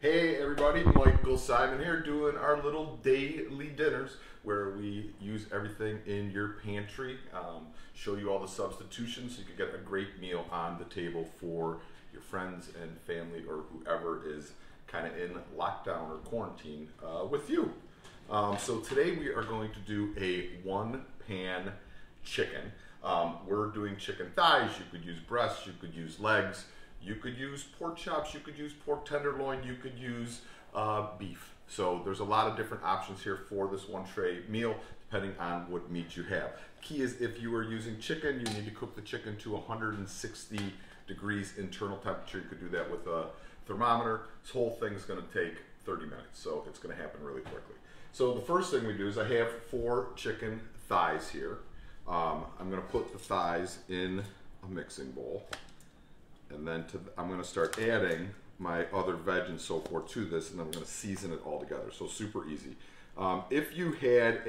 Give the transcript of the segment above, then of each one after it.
Hey everybody, Michael Symon here doing our little daily dinners where we use everything in your pantry, show you all the substitutions so you can get a great meal on the table for your friends and family or whoever is kind of in lockdown or quarantine with you. So today we are going to do a one-pan chicken. We're doing chicken thighs, you could use breasts, you could use legs, you could use pork chops, you could use pork tenderloin, you could use beef. So there's a lot of different options here for this one tray meal, depending on what meat you have. Key is if you are using chicken, you need to cook the chicken to 160 degrees internal temperature. You could do that with a thermometer. This whole thing's gonna take 30 minutes, so it's gonna happen really quickly. So the first thing we do is I have 4 chicken thighs here. I'm gonna put the thighs in a mixing bowl. And then I'm gonna start adding my other veg and so forth to this, and then I'm gonna season it all together, so super easy. If you had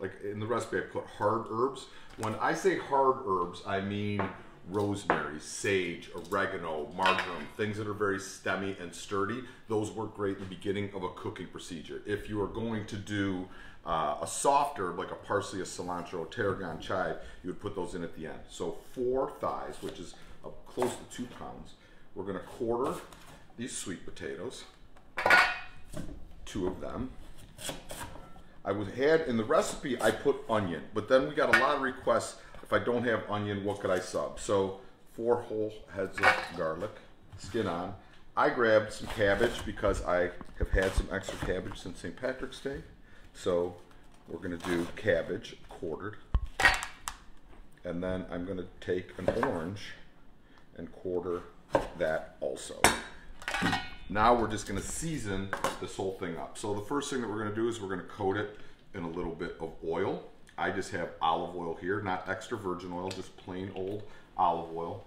like in the recipe I put hard herbs. When I say hard herbs, I mean rosemary, sage, oregano, marjoram, things that are very stemmy and sturdy. Those work great in the beginning of a cooking procedure. If you are going to do a soft herb, like a parsley, a cilantro, tarragon, chive, you would put those in at the end. So 4 thighs, which is up close to 2 pounds. We're gonna quarter these sweet potatoes, 2 of them. I had in the recipe, I put onion, but then we got a lot of requests. If I don't have onion, what could I sub? So 4 whole heads of garlic, skin on. I grabbed some cabbage because I have had some extra cabbage since St. Patrick's Day. So we're gonna do cabbage quartered. And then I'm gonna take an orange and quarter that also. Now we're just gonna season this whole thing up. So the first thing that we're gonna do is we're gonna coat it in a little bit of oil. I just have olive oil here, not extra virgin oil, just plain old olive oil.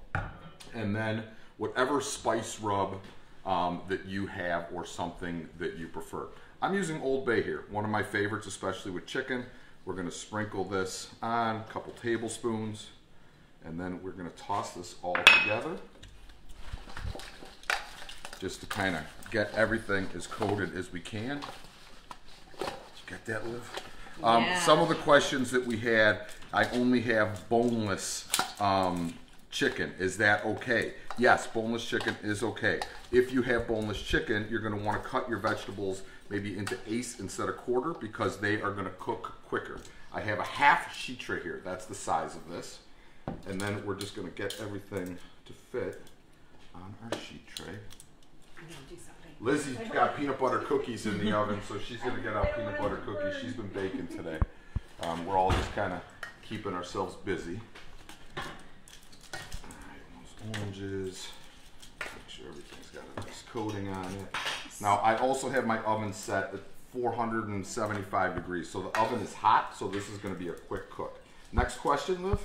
And then whatever spice rub that you have or something that you prefer. I'm using Old Bay here, one of my favorites, especially with chicken. We're gonna sprinkle this on, a couple tablespoons. And then we're gonna toss this all together just to kind of get everything as coated as we can. Did you get that, Liv? Yeah. Some of the questions that we had, I only have boneless chicken. Is that okay? Yes, boneless chicken is okay. If you have boneless chicken, you're gonna wanna cut your vegetables maybe into eighths instead of quarter because they are gonna cook quicker. I have a half sheet tray here. That's the size of this. And then we're just going to get everything to fit on our sheet tray. I'm going to do something. Lizzie's got peanut butter cookies in the oven, so she's going to get out peanut butter cookies. She's been baking today. We're all just kind of keeping ourselves busy. All right, those oranges. Make sure everything's got a nice coating on it. Now, I also have my oven set at 475 degrees, so the oven is hot, so this is going to be a quick cook. Next question, Liv?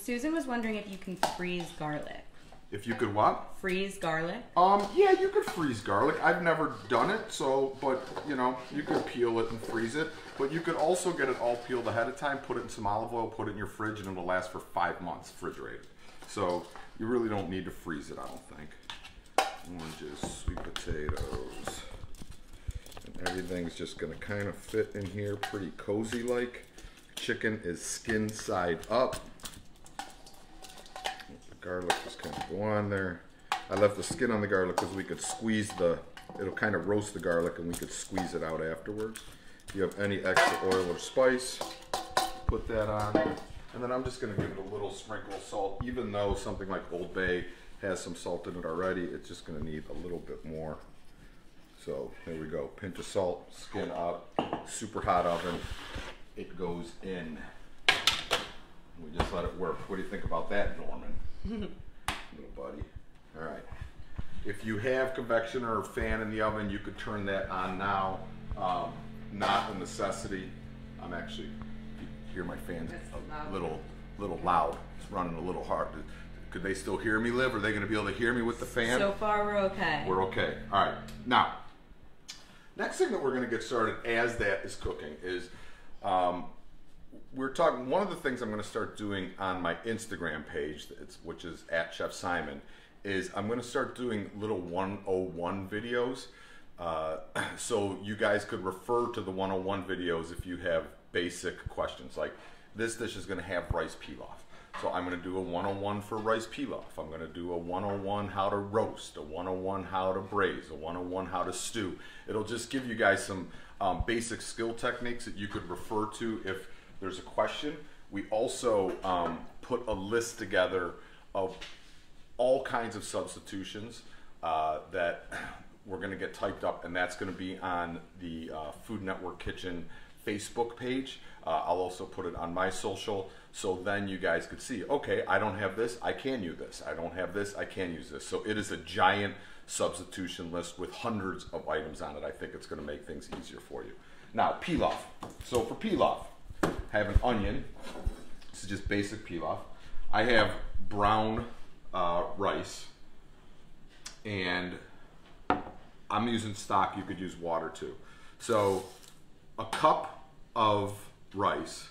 Susan was wondering if you can freeze garlic. If you could what? Freeze garlic. Yeah, you could freeze garlic. I've never done it, so, but you know, you could peel it and freeze it, but you could also get it all peeled ahead of time, put it in some olive oil, put it in your fridge, and it'll last for 5 months, refrigerated. So you really don't need to freeze it, I don't think. Oranges, sweet potatoes, and everything's just gonna kind of fit in here pretty cozy-like. Chicken is skin side up. Garlic just kind of go on there. I left the skin on the garlic because we could squeeze it'll kind of roast the garlic and we could squeeze it out afterwards. If you have any extra oil or spice, put that on. And then I'm just gonna give it a little sprinkle of salt. Even though something like Old Bay has some salt in it already, it's just gonna need a little bit more. So there we go, pinch of salt, skin up, super hot oven. It goes in. We just let it work. What do you think about that, Norman? Little buddy. All right. If you have convection or a fan in the oven, you could turn that on now. Not a necessity. I'm actually, you hear my fans a little loud. It's running a little hard. Could they still hear me, Liv? Are they going to be able to hear me with the fan? So far, we're okay. We're okay. All right. Now, next thing that we're going to get started as that is cooking is one of the things I'm going to start doing on my Instagram page, which is @ChefSymon, is I'm going to start doing little 101 videos. So you guys could refer to the 101 videos if you have basic questions. Like this dish is going to have rice pilaf. So I'm going to do a 101 for rice pilaf. I'm going to do a 101 how to roast, a 101 how to braise, a 101 how to stew. It'll just give you guys some basic skill techniques that you could refer to if there's a question. We also put a list together of all kinds of substitutions that we're going to get typed up, and that's going to be on the Food Network Kitchen Facebook page. I'll also put it on my social, so then you guys could see, okay, I don't have this, I can use this. I don't have this, I can use this. So it is a giant substitution list with hundreds of items on it. I think it's going to make things easier for you. Now, pilaf. So for pilaf, I have an onion. This is just basic pilaf. I have brown rice, and I'm using stock. You could use water too. So a cup of rice,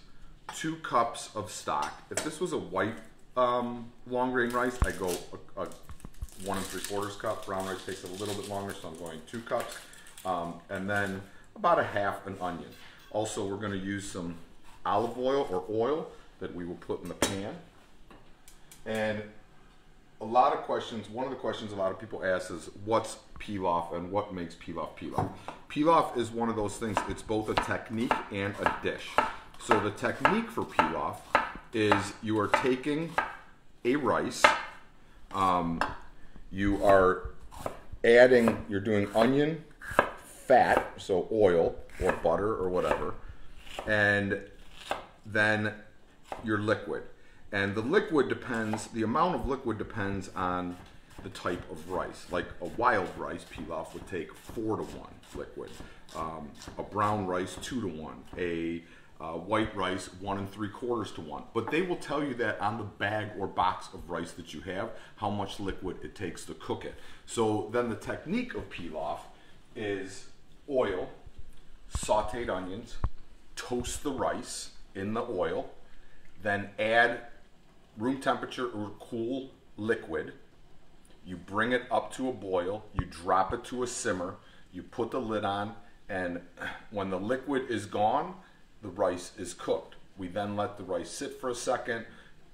2 cups of stock. If this was a white long grain rice, I go a 1 3/4 cup. Brown rice takes a little bit longer, so I'm going 2 cups. And then about a half an onion. Also, we're going to use some olive oil or oil that we will put in the pan. And a lot of questions, one of the questions a lot of people ask is, what's pilaf and what makes pilaf pilaf? Pilaf is one of those things, it's both a technique and a dish. So the technique for pilaf is you are taking a rice, you are adding, you're doing onion, fat, so oil or butter or whatever, and then your liquid. And the liquid depends, the amount of liquid depends on the type of rice. Like a wild rice pilaf would take 4 to 1 liquid. A brown rice, 2 to 1. A white rice, 1 3/4 to 1. But they will tell you that on the bag or box of rice that you have, how much liquid it takes to cook it. So then the technique of pilaf is oil, sauteed onions, toast the rice in the oil, then add room temperature or cool liquid. You bring it up to a boil, you drop it to a simmer, you put the lid on, and when the liquid is gone, the rice is cooked. We then let the rice sit for a second,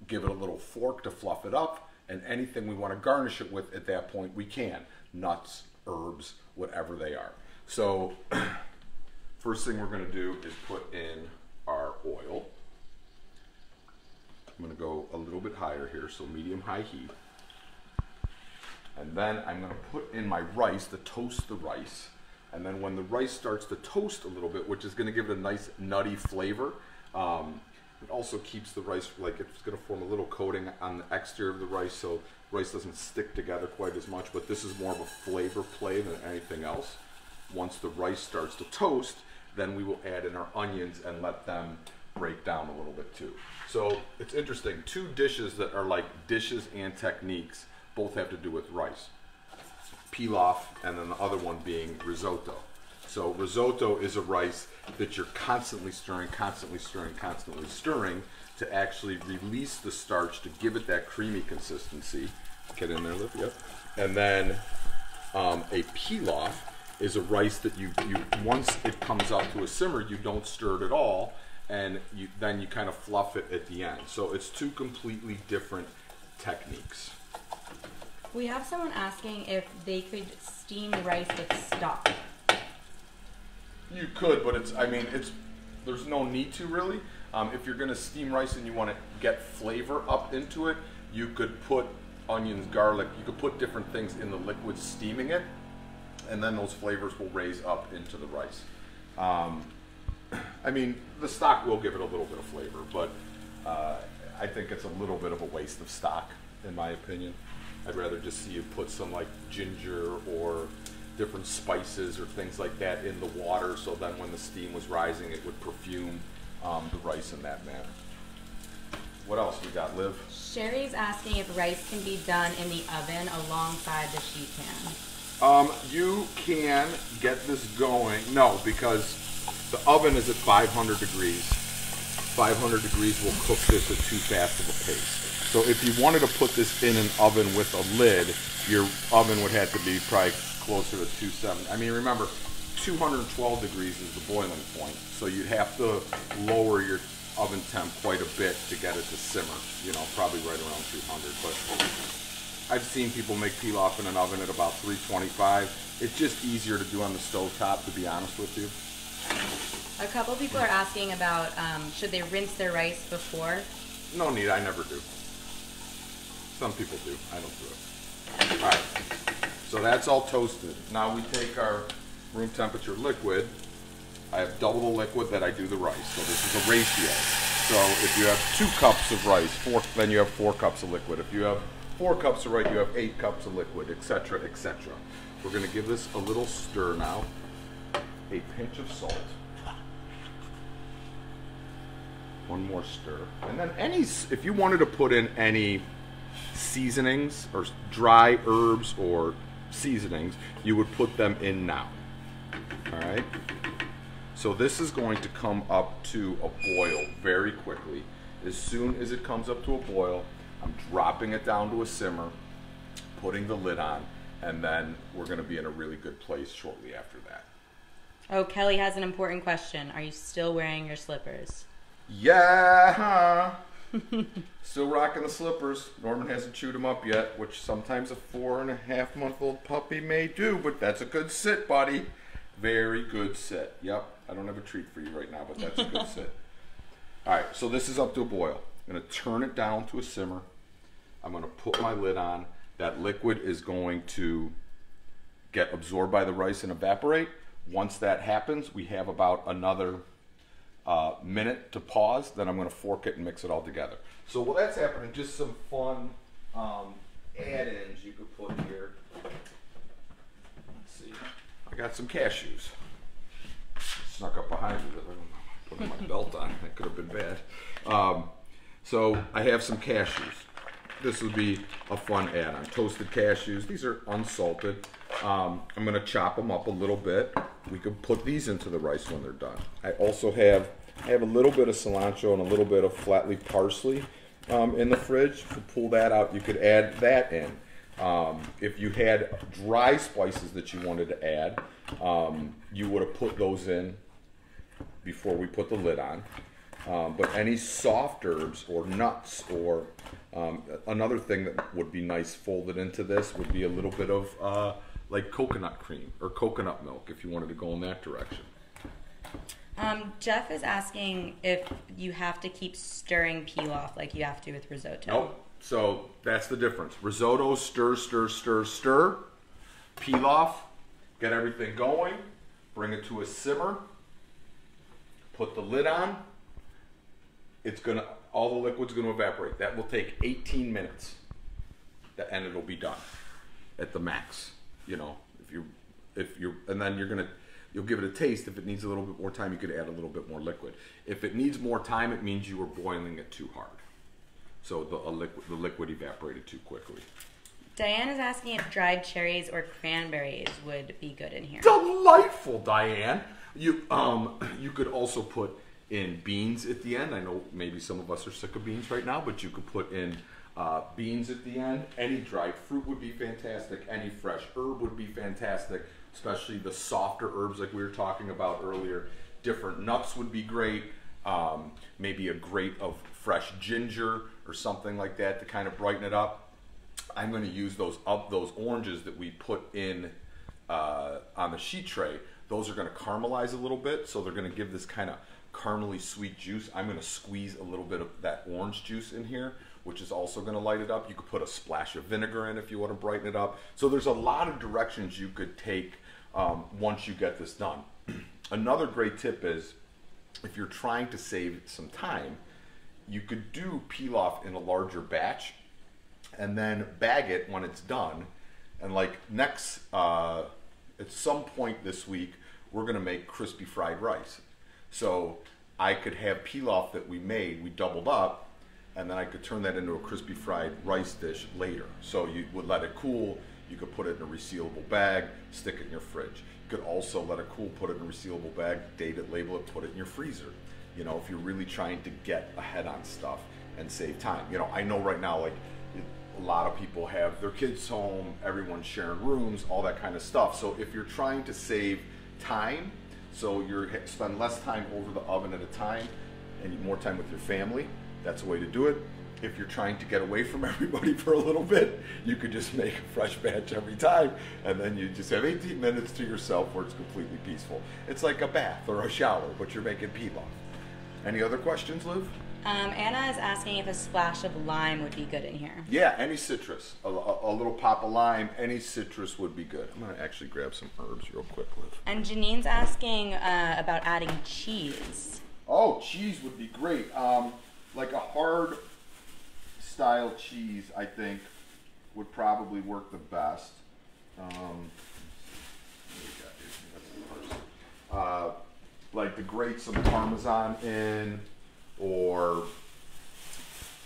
give it a little fork to fluff it up, and anything we want to garnish it with at that point, we can. Nuts, herbs, whatever they are. So first thing we're going to do is put in our oil. I'm going to go a little bit higher here, so medium-high heat. And then I'm going to put in my rice to toast the rice. And then when the rice starts to toast a little bit, which is going to give it a nice nutty flavor, it also keeps the rice, like it's going to form a little coating on the exterior of the rice, so rice doesn't stick together quite as much, but this is more of a flavor play than anything else. Once the rice starts to toast, then we will add in our onions and let them break down a little bit too. So it's interesting, 2 dishes that are like dishes and techniques both have to do with rice. Pilaf, and then the other one being risotto. So risotto is a rice that you're constantly stirring to actually release the starch to give it that creamy consistency. Get in there, Liv, yep. And then a pilaf is a rice that you once it comes up to a simmer, you don't stir it at all, and then you kind of fluff it at the end. So it's 2 completely different techniques. We have someone asking if they could steam rice with stock. You could, but it's, I mean, it's, there's no need to really. If you're gonna steam rice and you wanna get flavor up into it, you could put onions, garlic, you could put different things in the liquid steaming it, and then those flavors will raise up into the rice. I mean, the stock will give it a little bit of flavor, but I think it's a little bit of a waste of stock, in my opinion. I'd rather just see you put some like ginger or different spices or things like that in the water, so then when the steam was rising, it would perfume the rice in that manner. What else we got, Liv? Sherry's asking if rice can be done in the oven alongside the sheet pan. You can get this going. No, because the oven is at 500 degrees. 500 degrees will cook this at too fast of a pace. So if you wanted to put this in an oven with a lid, your oven would have to be probably closer to 270. I mean, remember, 212 degrees is the boiling point. So you'd have to lower your oven temp quite a bit to get it to simmer, you know, probably right around 200. But I've seen people make pilaf in an oven at about 325. It's just easier to do on the stovetop, to be honest with you. A couple people are asking about should they rinse their rice before? No need, I never do. Some people do, I don't do it. All right, so that's all toasted. Now we take our room temperature liquid. I have double the liquid that I do the rice, so this is a ratio. So if you have 2 cups of rice, then you have 4 cups of liquid. If you have 4 cups of rice, you have 8 cups of liquid, etc., etc. We're gonna give this a little stir now. A pinch of salt. One more stir. And then if you wanted to put in any seasonings or dry herbs or seasonings, you would put them in now. All right. So this is going to come up to a boil very quickly. As soon as it comes up to a boil, I'm dropping it down to a simmer, putting the lid on, and then we're going to be in a really good place shortly after that. Oh, Kelly has an important question. Are you still wearing your slippers? Yeah. Still rocking the slippers. Norman hasn't chewed them up yet, which sometimes a 4.5-month-old puppy may do, but that's a good sit, buddy. Very good sit. Yep. I don't have a treat for you right now, but that's a good sit. All right. So this is up to a boil. I'm going to turn it down to a simmer. I'm going to put my lid on. That liquid is going to get absorbed by the rice and evaporate. Once that happens, we have about another minute to pause, then I'm going to fork it and mix it all together. So while that's happening, just some fun add-ins you could put here. Let's see. I got some cashews. Snuck up behind me, but I put my belt on. That could have been bad. So I have some cashews. This would be a fun add-on. Toasted cashews. These are unsalted. I'm going to chop them up a little bit. We could put these into the rice when they're done. I also have a little bit of cilantro and a little bit of flat leaf parsley in the fridge. If you pull that out, you could add that in. If you had dry spices that you wanted to add, you would have put those in before we put the lid on. But any soft herbs or nuts or another thing that would be nice folded into this would be a little bit of like coconut cream or coconut milk if you wanted to go in that direction. Jeff is asking if you have to keep stirring pilaf like you have to with risotto. Nope. So that's the difference. Risotto, stir, stir, stir, stir. Pilaf, get everything going, bring it to a simmer, put the lid on. It's going to, all the liquid's going to evaporate. That will take 18 minutes and it'll be done at the max. You know, and then you'll give it a taste. If it needs a little bit more time, you could add a little bit more liquid. If it needs more time, it means you were boiling it too hard. So the liquid evaporated too quickly. Diane is asking if dried cherries or cranberries would be good in here. Delightful, Diane. You could also put in beans at the end. I know maybe some of us are sick of beans right now, but you could put in beans at the end. Any dried fruit would be fantastic. Any fresh herb would be fantastic, especially the softer herbs like we were talking about earlier. Different nuts would be great. Maybe a grate of fresh ginger or something like that to kind of brighten it up. I'm going to use those oranges that we put in on the sheet tray. Those are going to caramelize a little bit, so they're going to give this kind of caramely sweet juice. I'm going to squeeze a little bit of that orange juice in here, which is also going to light it up. You could put a splash of vinegar in if you want to brighten it up. So there's a lot of directions you could take once you get this done. Another great tip is if you're trying to save some time, you could do pilaf in a larger batch and then bag it when it's done. And like next, at some point this week, we're going to make crispy fried rice. So I could have pilaf that we made, we doubled up, and then I could turn that into a crispy fried rice dish later. So you would let it cool, you could put it in a resealable bag, stick it in your fridge. You could also let it cool, put it in a resealable bag, date it, label it, put it in your freezer. You know, if you're really trying to get ahead on stuff and save time. You know, I know right now, like, a lot of people have their kids home, everyone's sharing rooms, all that kind of stuff. So if you're trying to save time, so you spend less time over the oven at a time and more time with your family, that's a way to do it. If you're trying to get away from everybody for a little bit, you could just make a fresh batch every time, and then you just have 18 minutes to yourself where it's completely peaceful. It's like a bath or a shower, but you're making pilaf. Any other questions, Liv? Anna is asking if a splash of lime would be good in here. Yeah, any citrus. A little pop of lime, any citrus would be good. I'm gonna actually grab some herbs real quick, Liv. And Janine's asking about adding cheese. Oh, cheese would be great. Like a hard style cheese, I think, would probably work the best. Like to grate some Parmesan in, or,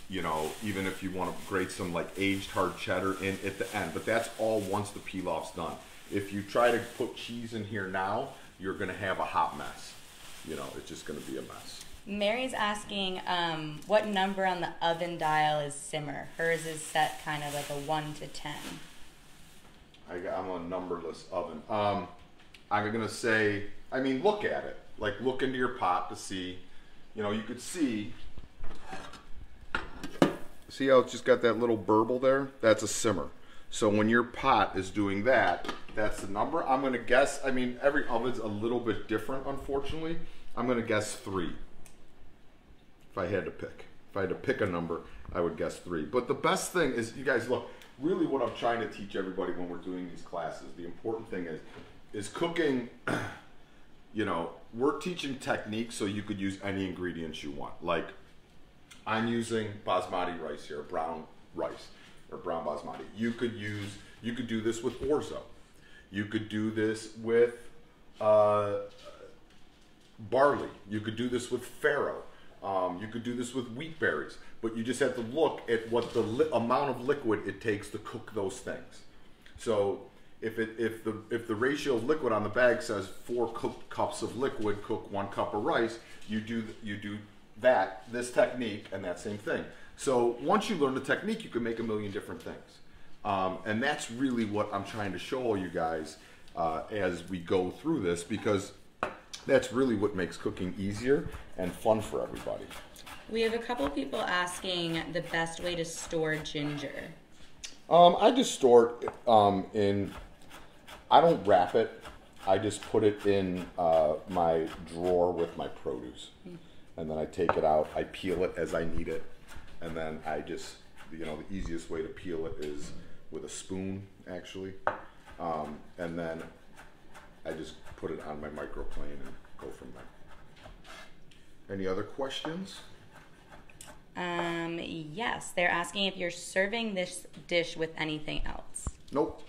you know, even if you want to grate some like aged hard cheddar in at the end, but that's all once the pilaf's done. If you try to put cheese in here now, you're gonna have a hot mess. You know, it's just gonna be a mess. Mary's asking what number on the oven dial is simmer? Hers is set kind of like a 1 to 10. I'm on a numberless oven. I'm gonna say, I mean, look at it. Like, look into your pot to see. You know, you could see how it's just got that little burble there? That's a simmer. So when your pot is doing that, that's the number. I'm gonna guess, I mean, every oven's a little bit different, unfortunately. I'm gonna guess 3. If I had to pick. If I had to pick a number, I would guess 3. But the best thing is, you guys, look, really what I'm trying to teach everybody when we're doing these classes, the important thing is cooking, you know, we're teaching techniques so you could use any ingredients you want. Like, I'm using basmati rice here, brown rice, or brown basmati. You could do this with orzo. You could do this with barley. You could do this with farro. You could do this with wheat berries. But you just have to look at what the amount of liquid it takes to cook those things. So, if the ratio of liquid on the bag says 4 cups of liquid cook 1 cup of rice, you do that, this technique, and that same thing. So once you learn the technique, you can make a million different things, and that's really what I'm trying to show all you guys as we go through this, because that's really what makes cooking easier and fun for everybody. We have a couple of people asking the best way to store ginger. I just store it in. I don't wrap it. I just put it in my drawer with my produce, and then I take it out. I peel it as I need it, and then I just, you know, the easiest way to peel it is with a spoon, actually, and then I just put it on my microplane and go from there. Any other questions? Yes, they're asking if you're serving this dish with anything else. Nope.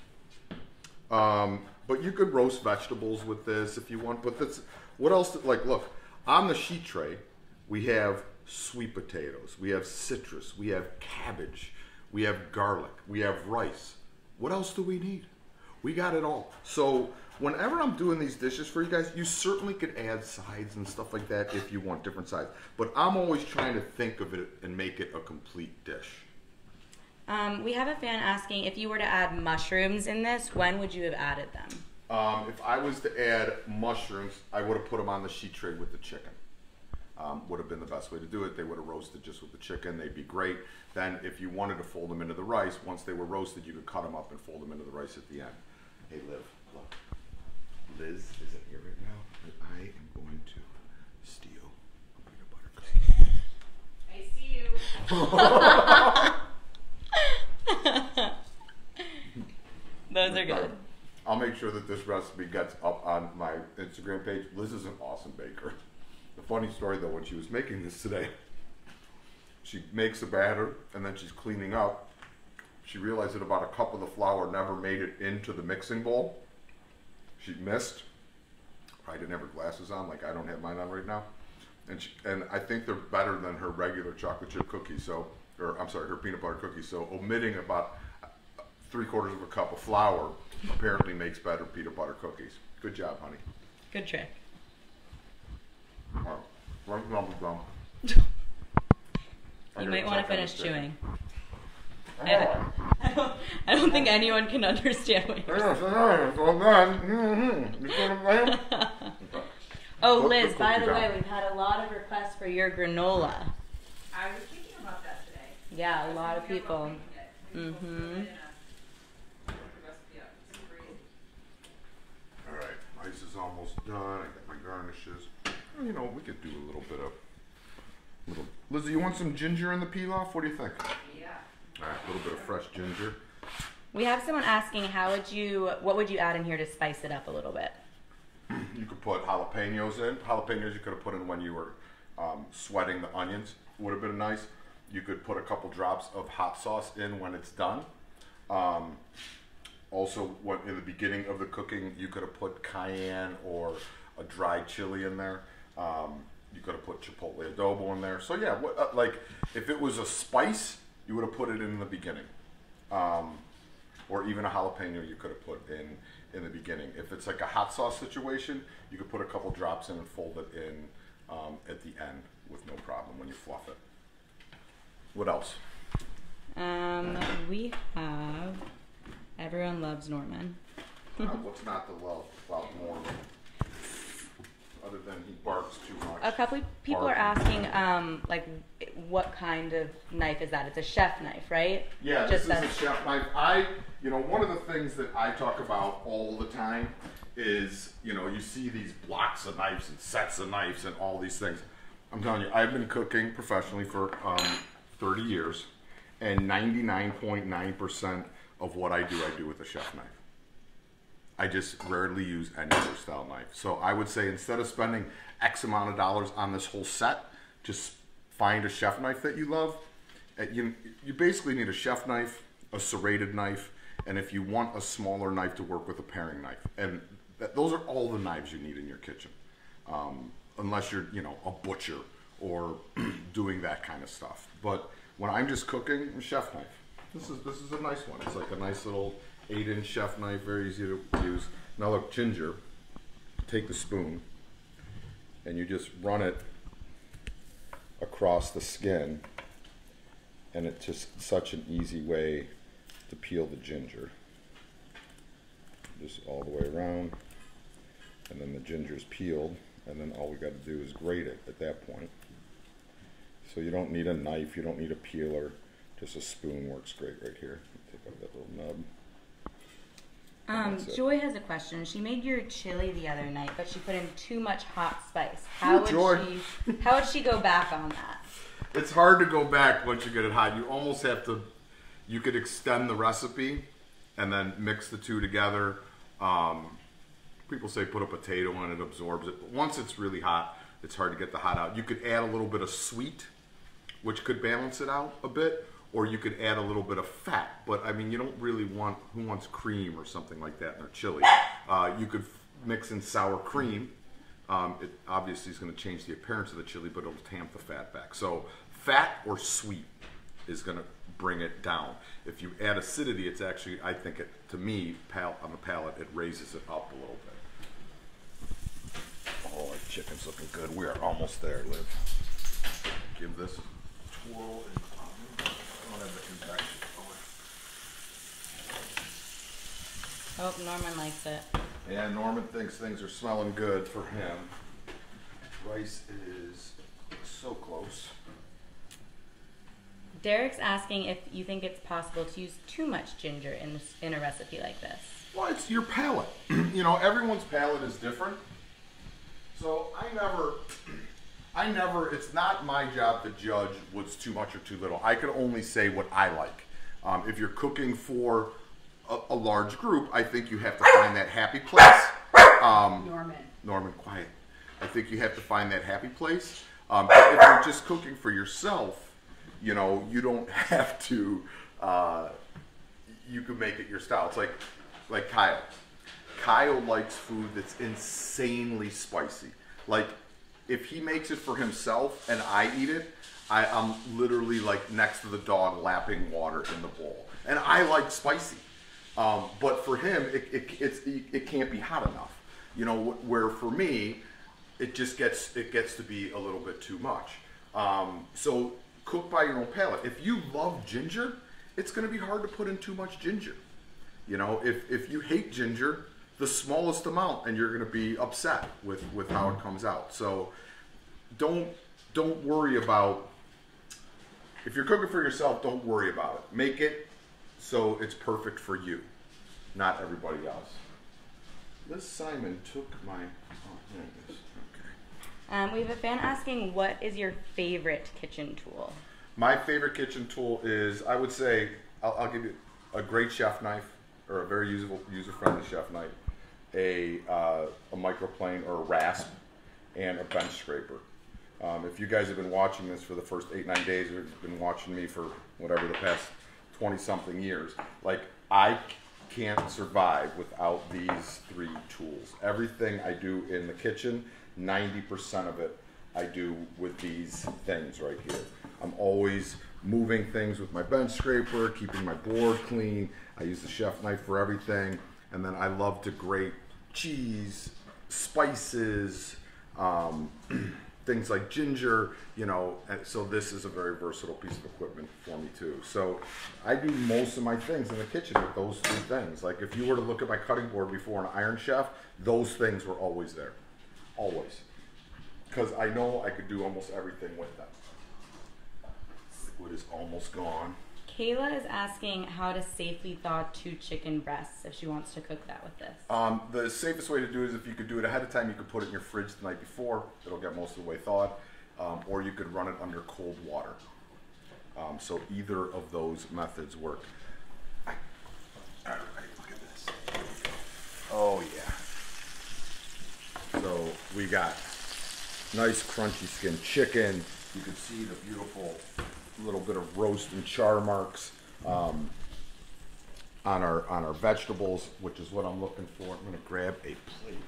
But you could roast vegetables with this if you want. But that's what else? Like, look, on the sheet tray, we have sweet potatoes, we have citrus, we have cabbage, we have garlic, we have rice. What else do we need? We got it all. So whenever I'm doing these dishes for you guys, you certainly could add sides and stuff like that if you want different sides. But I'm always trying to think of it and make it a complete dish. We have a fan asking, if you were to add mushrooms in this, when would you have added them? If I was to add mushrooms, I would have put them on the sheet tray with the chicken. Would have been the best way to do it. They would have roasted just with the chicken. They'd be great. Then if you wanted to fold them into the rice, once they were roasted, you could cut them up and fold them into the rice at the end. Hey, Liv, look. Liz isn't here right now, but I am going to steal a peanut butter cookie. I see you. Those are good. I'll make sure that this recipe gets up on my Instagram page. Liz is an awesome baker. The funny story, though, when she was making this today, she makes the batter and then she's cleaning up. She realized that about a cup of the flour never made it into the mixing bowl. She missed. Probably didn't have her glasses on, like I don't have mine on right now. And I think they're better than her regular chocolate chip cookies, so, or I'm sorry, her peanut butter cookies. So omitting about 3/4 of a cup of flour apparently makes better peanut butter cookies. Good job, honey. Good trick. All right. You might want to finish chewing. I don't think anyone can understand what you're saying. Oh, Liz, by the way, we've had a lot of requests for your granola. I was thinking about that today. Yeah, a lot of people. Mm-hmm. All right, ice is almost done. I got my garnishes. Well, you know, we could do a little bit of... Lizzie, you want some ginger in the pilaf? What do you think? Yeah. All right, a little bit of fresh ginger. We have someone asking, what would you add in here to spice it up a little bit? You could put jalapenos in. Jalapenos you could have put in when you were sweating the onions. Would have been nice. You could put a couple drops of hot sauce in when it's done. Also, in the beginning of the cooking, you could have put cayenne or a dried chili in there. You could have put chipotle adobo in there. So yeah, like if it was a spice, you would have put it in the beginning. Or even a jalapeno you could have put in the beginning. If it's like a hot sauce situation, you could put a couple drops in and fold it in at the end with no problem when you fluff it. What else? We have Everyone Loves Norman. What's not to love about Norman? Other than he barks too much. A couple of people are asking, like, what kind of knife is that? It's a chef knife, right? Yeah, this is a chef knife. You know, one of the things that I talk about all the time is, you know, you see these blocks of knives and sets of knives and all these things. I'm telling you, I've been cooking professionally for 30 years, and 99.9% of what I do with a chef knife. I just rarely use any other style knife. So I would say instead of spending X amount of dollars on this whole set, just find a chef knife that you love. You basically need a chef knife, a serrated knife, and if you want a smaller knife to work with, a paring knife. And those are all the knives you need in your kitchen. Unless you're, you know, a butcher or doing that kind of stuff. But when I'm just cooking, a chef knife. This is a nice one. It's like a nice little 8-inch chef knife, very easy to use. Now look, ginger, take the spoon and you just run it across the skin, and it's just such an easy way to peel the ginger. Just all the way around, and then the ginger's peeled, and then all we got to do is grate it at that point. So you don't need a knife, you don't need a peeler, just a spoon works great right here. Take out that little nub. Joy has a question. She made your chili the other night, but she put in too much hot spice. How would she go back on that? It's hard to go back once you get it hot. You almost have to, you could extend the recipe and then mix the two together. People say put a potato in it, absorbs it. But once it's really hot, it's hard to get the hot out. You could add a little bit of sweet, which could balance it out a bit. Or you could add a little bit of fat, but I mean, you don't really want, who wants cream or something like that in their chili? You could mix in sour cream. It obviously is gonna change the appearance of the chili, but it'll tamp the fat back. So fat or sweet is gonna bring it down. If you add acidity, it's actually, I think to me, on the palate, it raises it up a little bit. Oh, our chicken's looking good. We are almost there, Liv. Give this a twirl. Oh, Norman likes it. Yeah, Norman thinks things are smelling good for him. Rice is so close. Derek's asking if you think it's possible to use too much ginger in a recipe like this. Well, it's your palate. You know, everyone's palate is different. So it's not my job to judge what's too much or too little. I can only say what I like. If you're cooking for a large group, I think you have to find that happy place. Norman, quiet. I think you have to find that happy place. But if you're just cooking for yourself, you know, you don't have to, you can make it your style. It's like Kyle. Kyle likes food that's insanely spicy. Like, if he makes it for himself and I eat it, I'm literally like next to the dog lapping water in the bowl. And I like spicy, but for him, it can't be hot enough. You know, where for me, it just gets to be a little bit too much. So cook by your own palate. If you love ginger, it's going to be hard to put in too much ginger. You know, if you hate ginger, the smallest amount and you're going to be upset with how it comes out. So don't worry about, if you're cooking for yourself, don't worry about it. Make it so it's perfect for you, not everybody else. Liz Symon took my, oh, there it is, okay. We have a fan asking, what is your favorite kitchen tool? My favorite kitchen tool is, I would say, I'll give you a great chef knife, or a very usable, user-friendly chef knife, a microplane or a rasp, and a bench scraper. If you guys have been watching this for the first 8-9 days, or have been watching me for whatever the past 20-something years, like, I can't survive without these three tools. Everything I do in the kitchen, 90% of it I do with these things right here. I'm always moving things with my bench scraper, keeping my board clean. I use the chef knife for everything. And then I love to grate cheese, spices, things like ginger, you know, and so this is a very versatile piece of equipment for me too. So I do most of my things in the kitchen with those three things. Like if you were to look at my cutting board before an Iron Chef, those things were always there, always. Because I know I could do almost everything with them. Liquid is almost gone. Kayla is asking how to safely thaw 2 chicken breasts if she wants to cook that with this. The safest way to do it is if you could do it ahead of time, you could put it in your fridge the night before. It'll get most of the way thawed. Or you could run it under cold water. So either of those methods work. All right, look at this. Oh yeah. So we got nice crunchy skin chicken. You can see the beautiful little bit of roast and char marks on our vegetables, which is what I'm looking for. I'm going to grab a plate.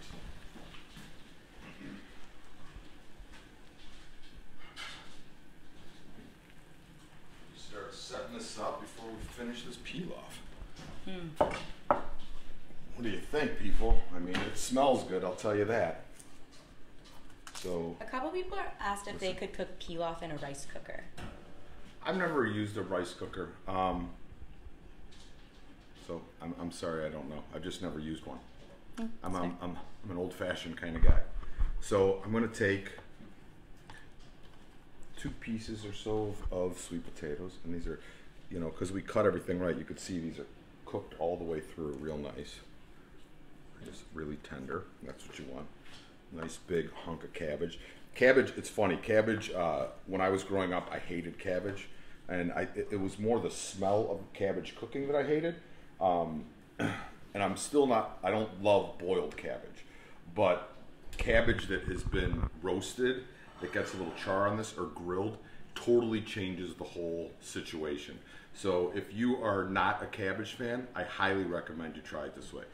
Start setting this up before we finish this pilaf. What do you think, people? I mean, it smells good, I'll tell you that. So, a couple people are asked if they could cook pilaf in a rice cooker. I've never used a rice cooker, so I'm sorry, I don't know. I've just never used one. I'm an old-fashioned kind of guy. So I'm going to take 2 pieces or so of sweet potatoes, and these are, you know, because we cut everything right, you could see these are cooked all the way through real nice. Just really tender, that's what you want. Nice big hunk of cabbage. Cabbage, it's funny, cabbage, when I was growing up, I hated cabbage. And it was more the smell of cabbage cooking that I hated. And I'm still not, I don't love boiled cabbage. But cabbage that has been roasted, that gets a little char on this, or grilled, totally changes the whole situation. So if you are not a cabbage fan, I highly recommend you try it this way.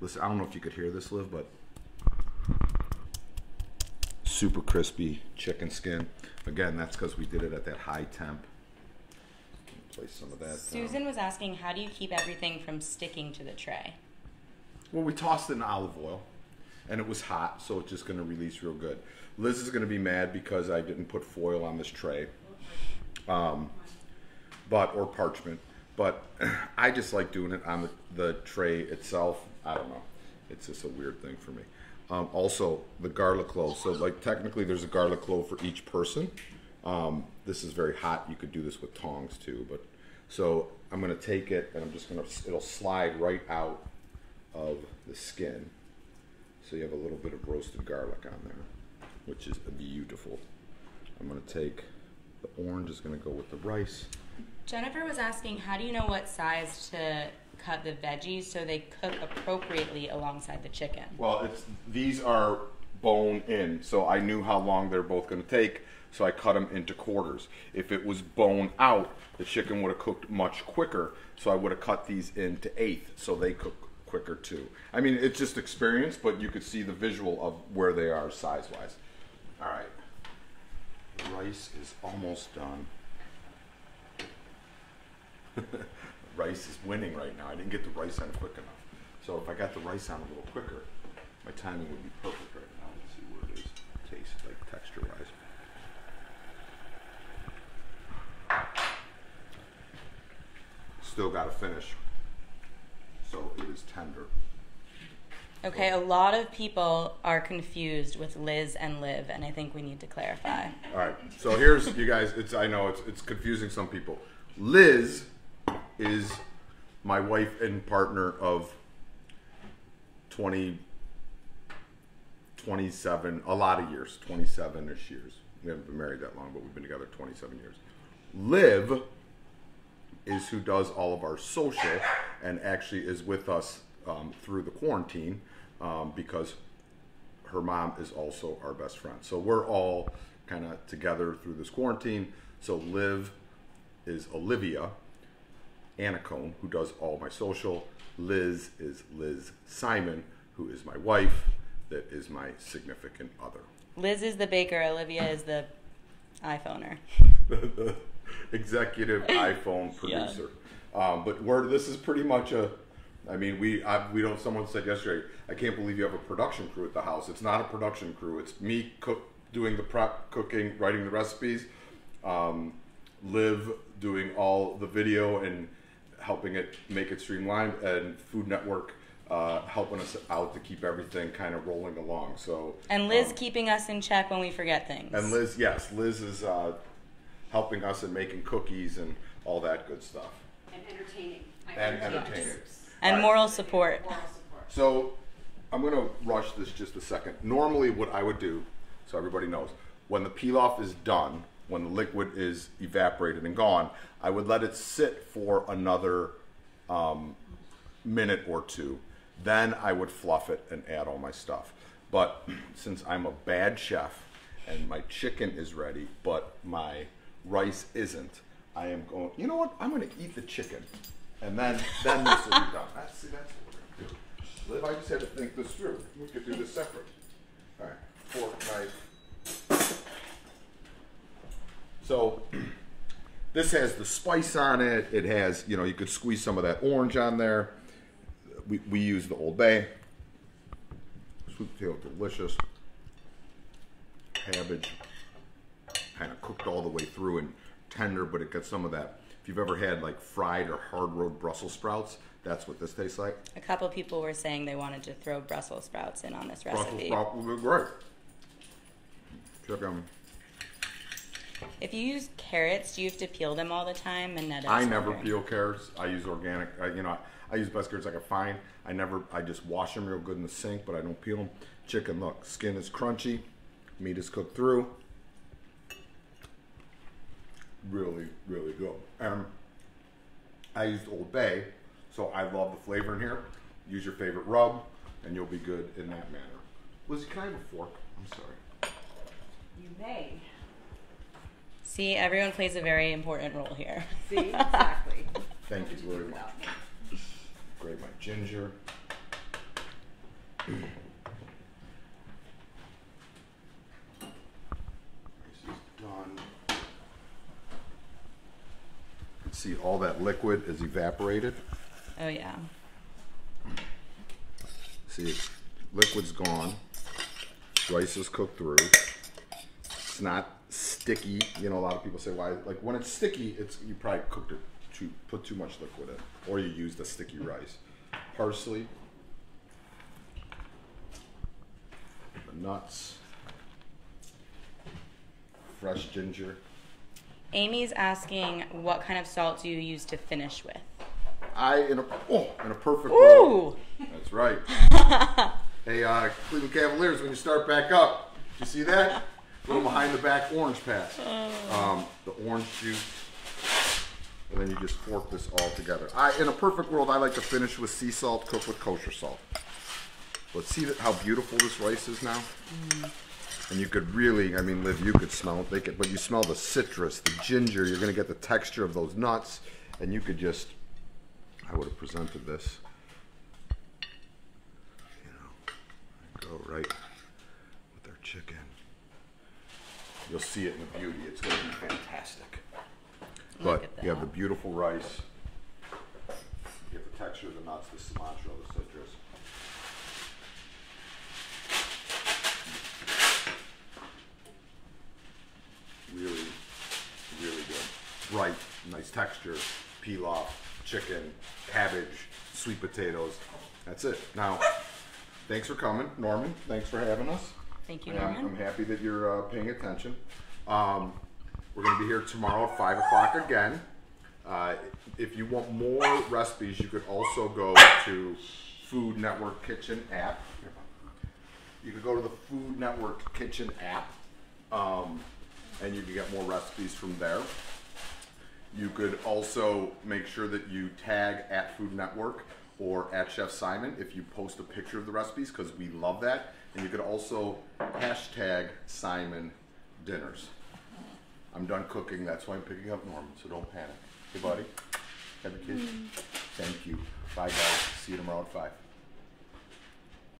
Listen, I don't know if you could hear this, Liv, but super crispy chicken skin. Again, that's because we did it at that high temp. Place some of that. Susan was asking, how do you keep everything from sticking to the tray? Well, we tossed it in olive oil, and it was hot, so it's just going to release real good. Liz is going to be mad because I didn't put foil on this tray, or parchment. But I just like doing it on the tray itself. I don't know. It's just a weird thing for me. Also, the garlic clove. So, like, technically, there's a garlic clove for each person. This is very hot. You could do this with tongs, too. But so I'm going to take it, and I'm just going to, it'll slide right out of the skin. So you have a little bit of roasted garlic on there, which is beautiful. I'm going to take, the orange is going to go with the rice. Jennifer was asking, how do you know what size to cut the veggies so they cook appropriately alongside the chicken? Well, these are bone in, so I knew how long they're both going to take, so I cut them into quarters. If it was bone out, the chicken would have cooked much quicker, so I would have cut these into eighth, so they cook quicker too. I mean, it's just experience, but you could see the visual of where they are size-wise. All right, the rice is almost done. Rice is winning right now. I didn't get the rice on quick enough. So if I got the rice on a little quicker, my timing would be perfect right now. Let's see where it is. Taste, like texture-wise. still got to finish so it is tender. Okay, a lot of people are confused with Liz and Liv, and I think we need to clarify. All right, so here's, you guys, I know it's confusing some people. Liz is my wife and partner of 27, a lot of years, 27-ish years. We haven't been married that long, but we've been together 27 years. Liv is who does all of our social and actually is with us through the quarantine because her mom is also our best friend. So we're all kind of together through this quarantine. So Liv is Olivia Anacomb, who does all my social. Liz is Liz Symon, who is my wife, that is my significant other. Liz is the baker. Olivia is the iPhoner. The executive iPhone producer. Yeah. But this is pretty much a, I mean, we don't, someone said yesterday, I can't believe you have a production crew at the house. It's not a production crew. It's me doing the prep, cooking, writing the recipes, Liv doing all the video and helping it make it streamlined, and Food Network helping us out to keep everything kind of rolling along. So, and Liz keeping us in check when we forget things. And Liz, yes, Liz is helping us in making cookies and all that good stuff. And entertaining. And entertaining. And moral support. So I'm going to rush this just a second. Normally what I would do, so everybody knows, when the pilaf is done, when the liquid is evaporated and gone, I would let it sit for another minute or two. Then I would fluff it and add all my stuff. But since I'm a bad chef and my chicken is ready, but my rice isn't, I am going, you know what? I'm going to eat the chicken. And then this will be done. See, that's what we're going to do. Liv, I just had to think this through. We could do this separate. All right, fork, knife. So this has the spice on it. It has, you know, you could squeeze some of that orange on there. We use the Old Bay. Sweet potato, delicious. Cabbage, kind of cooked all the way through and tender, but it got some of that. If you've ever had like fried or hard-boiled Brussels sprouts, that's what this tastes like. A couple people were saying they wanted to throw Brussels sprouts in on this recipe. Brussels sprouts, right. Check them. If you use carrots, do you have to peel them all the time? And I never peel carrots. I use organic. You know, I use best carrots I can find. I just wash them real good in the sink, but I don't peel them. Chicken, look, skin is crunchy, meat is cooked through. Really, really good. I used Old Bay, so I love the flavor in here. Use your favorite rub, and you'll be good in that manner. Lizzie, can I have a fork? I'm sorry. You may. See, everyone plays a very important role here. See, exactly. Thank you very much. Grate my ginger. See, all that liquid is evaporated. Oh yeah. See, liquid's gone. Rice is cooked through. It's not sticky. You know, a lot of people say, why? Like when it's sticky, it's you probably cooked it too, put too much liquid in, or you used the sticky rice. Parsley, the nuts, fresh ginger. Amy's asking, what kind of salt do you use to finish with? In a perfect world. That's right. Hey, Cleveland Cavaliers, when you start back up, you see that? A little behind the back orange pass. The orange juice, and then you just fork this all together. In a perfect world, I like to finish with sea salt, cook with kosher salt. Let's see how beautiful this rice is now. Mm. And you could really, I mean, Liv, you could smell it, but you smell the citrus, the ginger, you're gonna get the texture of those nuts, and you could just, I would have presented this, you know, go right with our chicken. You'll see it in the beauty, it's gonna be fantastic. But you have the beautiful rice, you get the texture of the nuts, the cilantro, the citrus. Really, really good. Bright, nice texture, pilaf. chicken, cabbage, sweet potatoes. That's it. Now, thanks for coming, Norman. Thanks for having us. Thank you, Norman. I'm happy that you're paying attention. We're going to be here tomorrow at 5 o'clock again. If you want more recipes, you could also go to Food Network Kitchen app. You could go to the Food Network Kitchen app, and you can get more recipes from there. You could also make sure that you tag at Food Network or at Chef Symon if you post a picture of the recipes, because we love that. And you could also hashtag Symon Dinners. I'm done cooking, that's why I'm picking up Norman, so don't panic. Hey buddy, have a kiss. Thank you. Bye guys, see you tomorrow at 5.